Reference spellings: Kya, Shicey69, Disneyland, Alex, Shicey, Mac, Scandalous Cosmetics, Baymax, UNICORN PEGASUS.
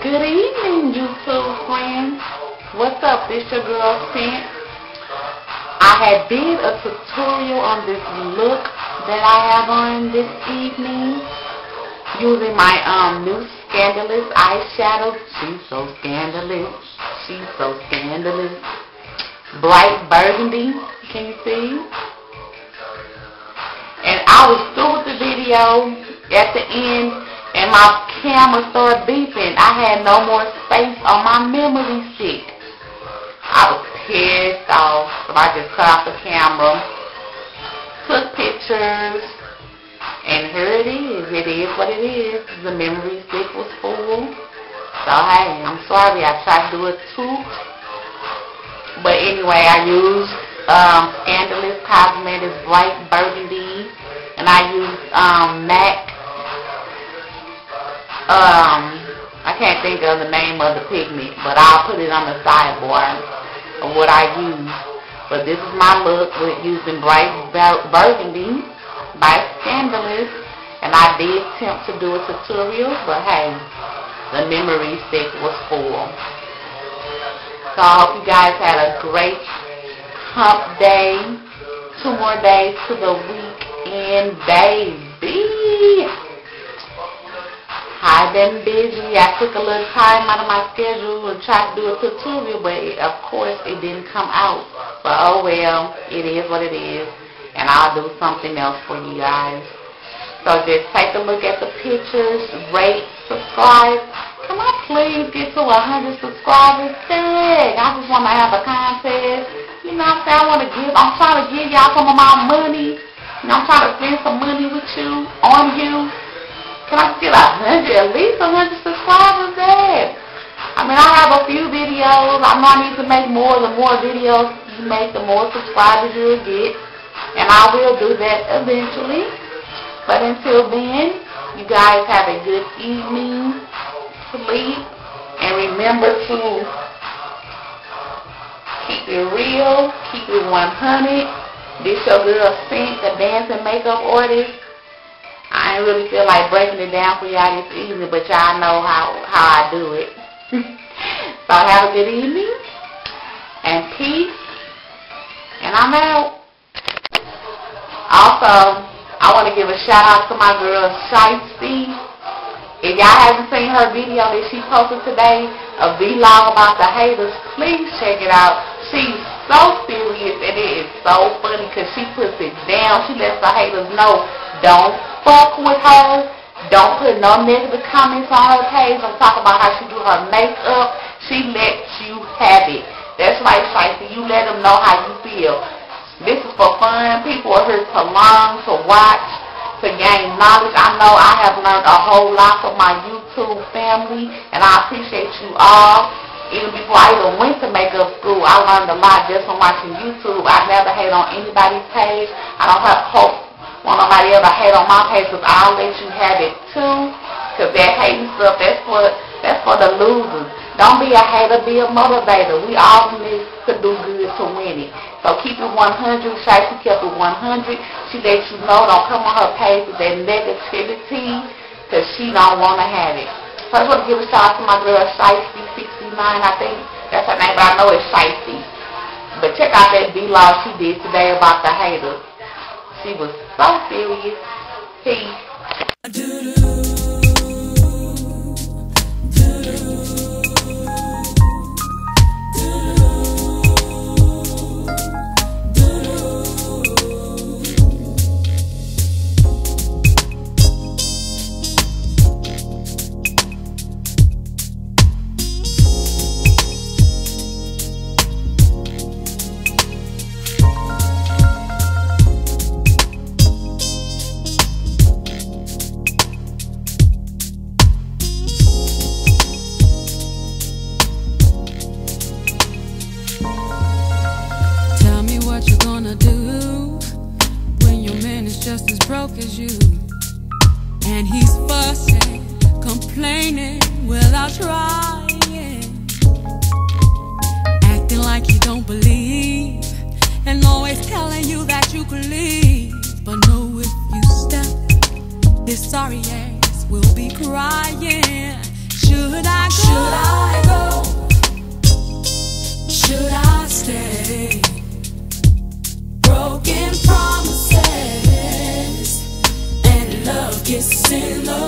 Good evening, YouTube friends. What's up? It's your girl, Scent. I had did a tutorial on this look that I have on this evening using my new Scandalous eyeshadow. She's so scandalous. She's so scandalous. Bright burgundy. Can you see? And I was through with the video at the end, and my camera started beeping. I had no more space on my memory stick. I was pissed off, so I just cut off the camera, took pictures, and here it is. It is what it is. The memory stick was full. So hey, I'm sorry. I tried to do it too. But anyway, I used Scandalous Cosmetics Bright Burgundy, and I used Mac. I can't think of the name of the pigment, but I'll put it on the sidebar of what I use. But this is my look with using Bright Burgundy by Scandalous, and I did attempt to do a tutorial, but hey, the memory stick was full. So I hope you guys had a great hump day, 2 more days to the weekend, baby. I've been busy. I took a little time out of my schedule and tried to do a tutorial, but of course it didn't come out. But oh well, it is what it is, and I'll do something else for you guys. So just take a look at the pictures, rate, subscribe. Can I please get to 100 subscribers? Dang, I just want to have a contest. You know what I'm saying? I want to give. I'm trying to give y'all some of my money. And I'm trying to spend some money with you, on you. Can I get 100, at least 100 subscribers there? I mean, I have a few videos. I know I need to make more. The more videos you make, the more subscribers you'll get. And I will do that eventually. But until then, you guys have a good evening, sleep, and remember to keep it real, keep it 100. This your girl, Scent, the dance and makeup artist. I didn't really feel like breaking it down for y'all this evening, but y'all know how I do it. So have a good evening, and peace, and I'm out. Also, I want to give a shout out to my girl, Shicey. If y'all haven't seen her video that she posted today, a vlog about the haters, please check it out. She's so serious, and it is so funny, because she puts it down. She lets the haters know, don't fuck with her, don't put no negative comments on her page. I'm talking about how she do her makeup. She lets you have it. That's right, Shicey, you let them know how you feel. This is for fun. People are here to learn, to watch, to gain knowledge. I know I have learned a whole lot from my YouTube family, and I appreciate you all. Even before I even went to makeup school, I learned a lot just from watching YouTube. I never hate on anybody's page. I don't have hope want nobody ever hate on my page, because I'll let you have it too. Because that hating stuff, that's for the losers. Don't be a hater, be a motivator. We all need to do good to win it. So keep it 100. Shicey kept it 100. She lets you know, don't come on her page with that negativity, because she don't want to have it. So I just want to give a shout out to my girl Shicey69, I think. That's her name, but I know it's Shicey. But check out that vlog she did today about the haters. She was so serious. Peace. Just as broke as you, and he's fussing, complaining without trying, acting like he don't believe, and always telling you that you could leave. But know if you step, his sorry ass will be crying. Should I go? in love.